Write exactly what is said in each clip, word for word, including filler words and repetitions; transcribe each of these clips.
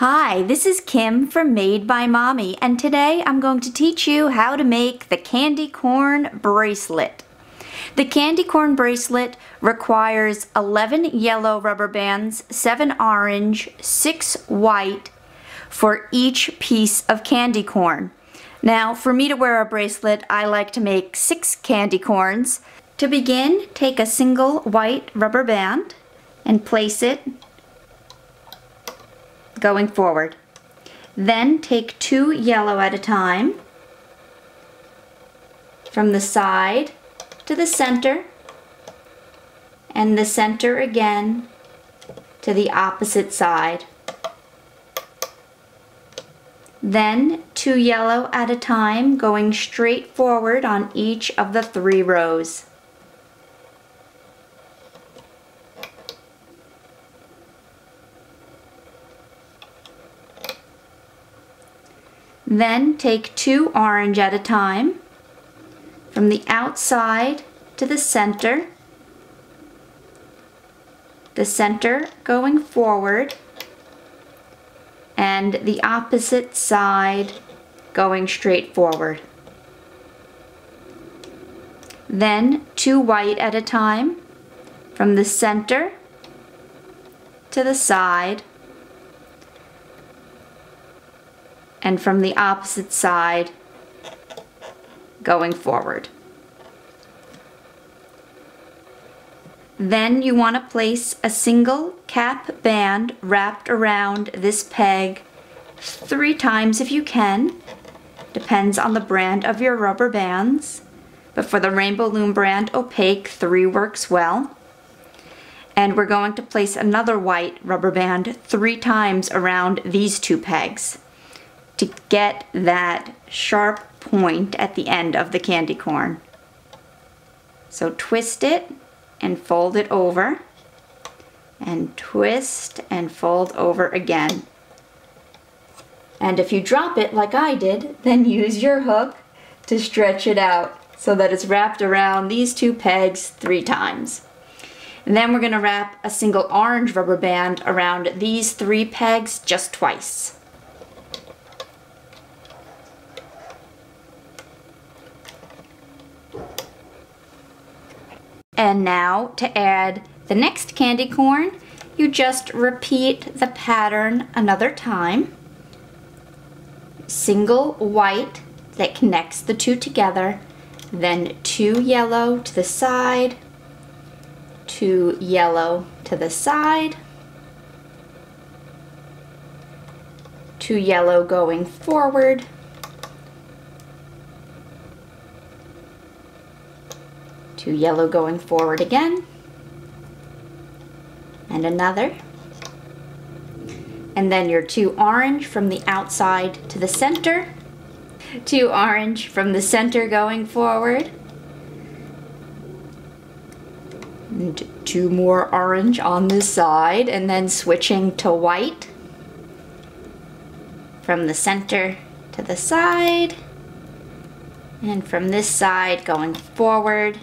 Hi, this is Kim from Made by Mommy, and today I'm going to teach you how to make the candy corn bracelet. The candy corn bracelet requires eleven yellow rubber bands, seven orange, six white for each piece of candy corn. Now, for me to wear a bracelet, I like to make six candy corns. To begin, take a single white rubber band and place it going forward. Then take two yellow at a time from the side to the center, and the center again to the opposite side. Then two yellow at a time going straight forward on each of the three rows. Then take two orange at a time from the outside to the center, the center going forward, and the opposite side going straight forward. Then two white at a time from the center to the side, and from the opposite side going forward. Then you want to place a single cap band wrapped around this peg three times if you can. Depends on the brand of your rubber bands, but for the Rainbow Loom brand opaque, three works well. And we're going to place another white rubber band three times around these two pegs to get that sharp point at the end of the candy corn. So twist it and fold it over, and twist and fold over again. And if you drop it like I did, then use your hook to stretch it out so that it's wrapped around these two pegs three times. And then we're going to wrap a single orange rubber band around these three pegs just twice. And now to add the next candy corn, you just repeat the pattern another time. Single white that connects the two together, then two yellow to the side, two yellow to the side, two yellow going forward, two yellow going forward again, and another, and then your two orange from the outside to the center, two orange from the center going forward, and two more orange on this side, and then switching to white from the center to the side, and from this side going forward.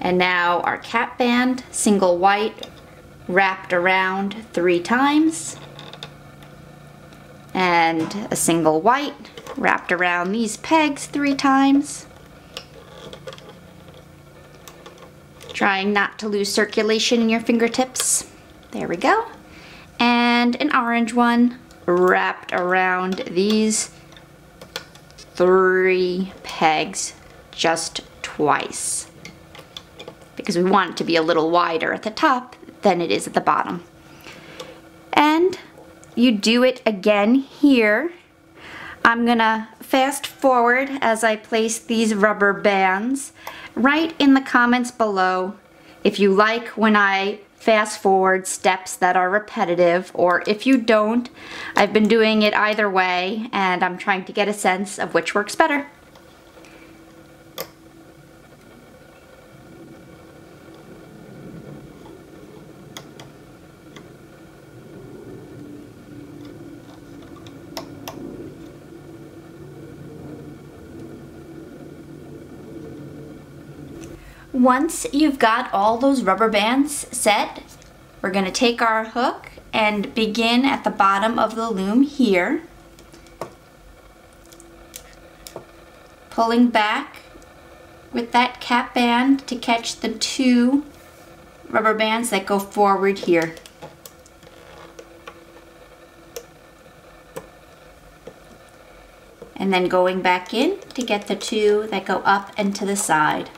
And now our cap band, single white, wrapped around three times, and a single white wrapped around these pegs three times. Trying not to lose circulation in your fingertips. There we go. And an orange one wrapped around these three pegs just twice, because we want it to be a little wider at the top than it is at the bottom. And you do it again here. I'm gonna fast forward as I place these rubber bands. Write in the comments below if you like when I fast forward steps that are repetitive, or if you don't. I've been doing it either way, and I'm trying to get a sense of which works better. Once you've got all those rubber bands set, we're going to take our hook and begin at the bottom of the loom here, pulling back with that cap band to catch the two rubber bands that go forward here. And then going back in to get the two that go up and to the side.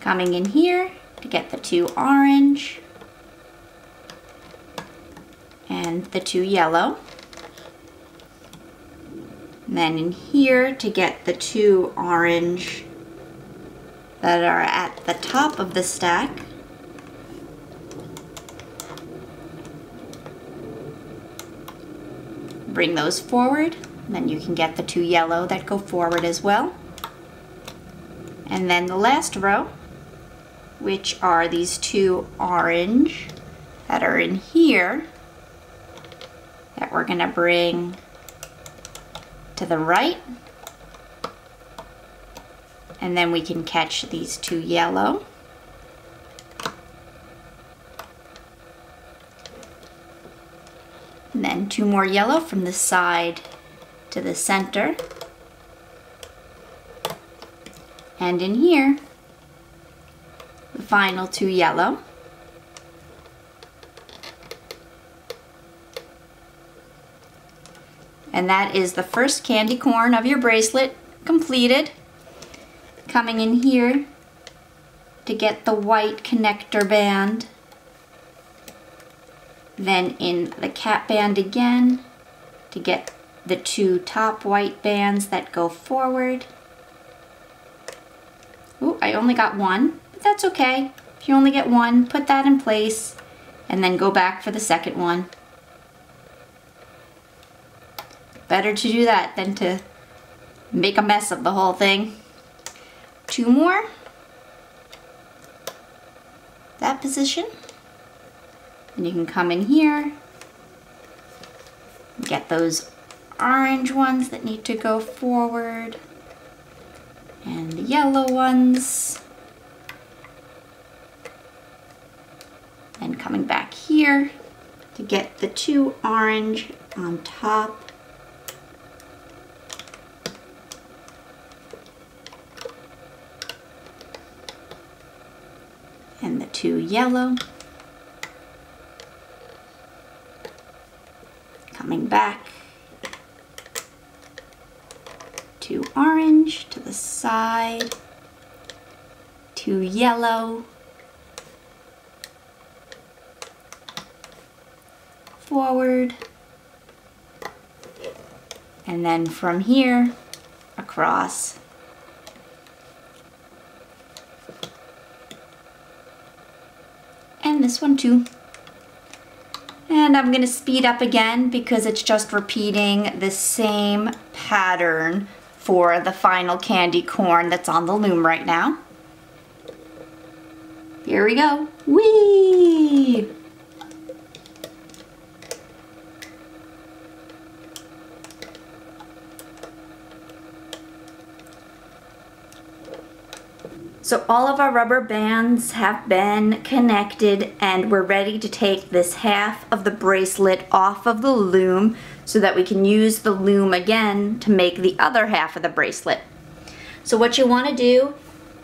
Coming in here to get the two orange and the two yellow. And then in here to get the two orange that are at the top of the stack. Bring those forward. And then you can get the two yellow that go forward as well. And then the last row, which are these two orange that are in here, that we're gonna bring to the right. And then we can catch these two yellow. And then two more yellow from the side to the center. And in here, the final two yellow. And that is the first candy corn of your bracelet completed. Coming in here to get the white connector band. Then in the cap band again to get the two top white bands that go forward. Ooh, I only got one, but that's okay. If you only get one, put that in place and then go back for the second one. Better to do that than to make a mess of the whole thing. Two more. That position. And you can come in here, get those orange ones that need to go forward, and the yellow ones. And coming back here to get the two orange on top. And the two yellow. Coming back. Two orange to the side. Two yellow. Forward. And then from here across. And this one too. And I'm gonna speed up again because it's just repeating the same pattern for the final candy corn that's on the loom right now. Here we go. Whee! So all of our rubber bands have been connected and we're ready to take this half of the bracelet off of the loom so that we can use the loom again to make the other half of the bracelet. So what you want to do,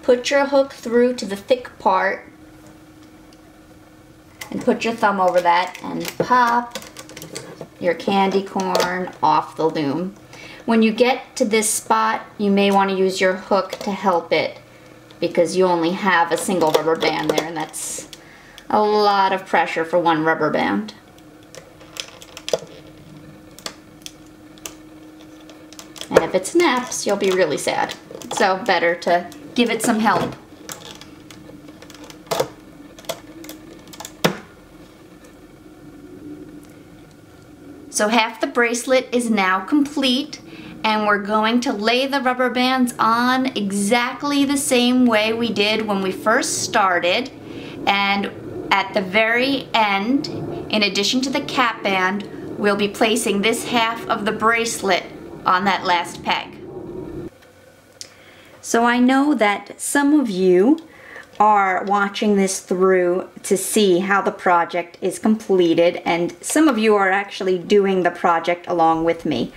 put your hook through to the thick part and put your thumb over that and pop your candy corn off the loom. When you get to this spot, you may want to use your hook to help it, because you only have a single rubber band there, and that's a lot of pressure for one rubber band. And if it snaps, you'll be really sad. So better to give it some help. So half the bracelet is now complete. And we're going to lay the rubber bands on exactly the same way we did when we first started. And at the very end, in addition to the cap band, we'll be placing this half of the bracelet on that last peg. So I know that some of you are watching this through to see how the project is completed, and some of you are actually doing the project along with me.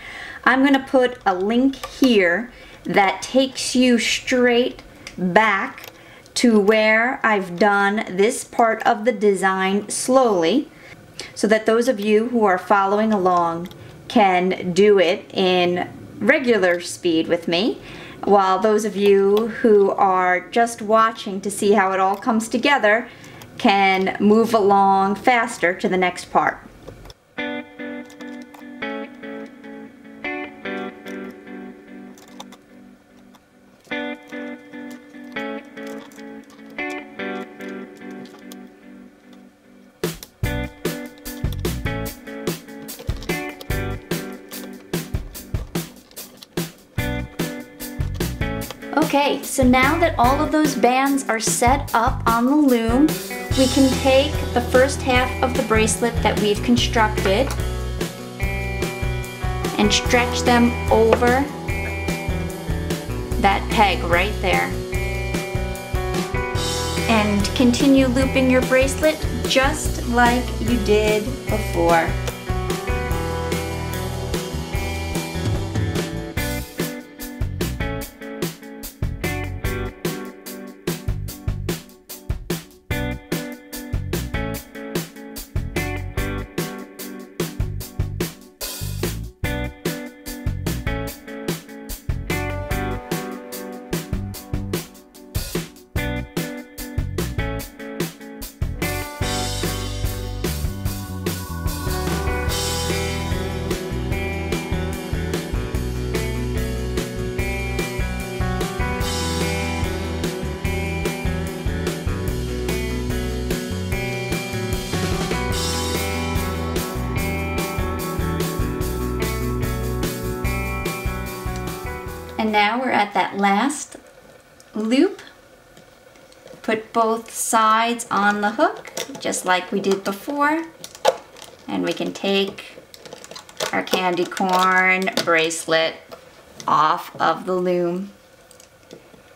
I'm going to put a link here that takes you straight back to where I've done this part of the design slowly, so that those of you who are following along can do it in regular speed with me, while those of you who are just watching to see how it all comes together can move along faster to the next part. Okay, so now that all of those bands are set up on the loom, we can take the first half of the bracelet that we've constructed and stretch them over that peg right there. And continue looping your bracelet just like you did before. And now we're at that last loop. Put both sides on the hook, just like we did before. And we can take our candy corn bracelet off of the loom,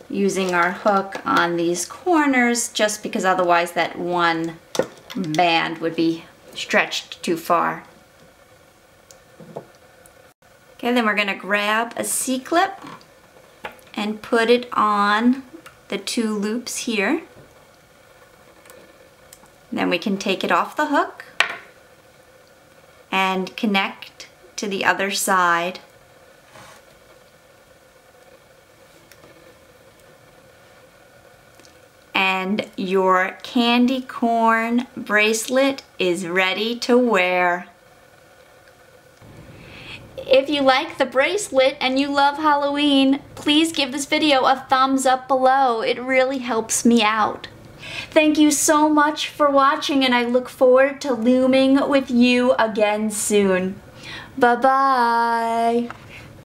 using our hook on these corners, just because otherwise that one band would be stretched too far. Okay, then we're going to grab a C-clip and put it on the two loops here. Then we can take it off the hook and connect to the other side. And your candy corn bracelet is ready to wear. If you like the bracelet and you love Halloween, please give this video a thumbs up below. It really helps me out. Thank you so much for watching, and I look forward to looming with you again soon. Bye-bye.